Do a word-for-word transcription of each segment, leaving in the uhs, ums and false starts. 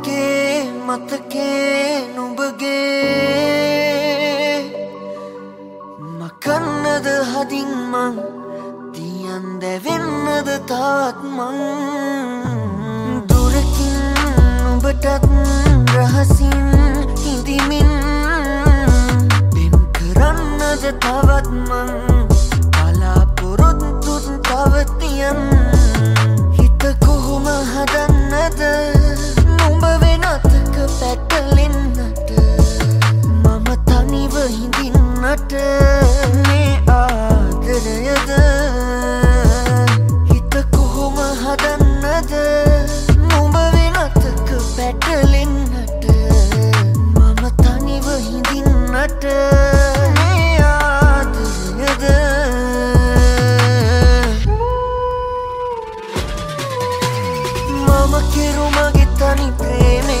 के मत के नुबगे makanad hadin man tiyande vennad taatman durakin nubatat rahasin hidimin ben karannad tawat man pala puruttut tawatiyan hita kohuma hadannad numba wenatak patalinat mama taniv hindinnat Mama ke rumah kita ni preme,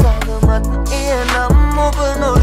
tava mat e nam obno.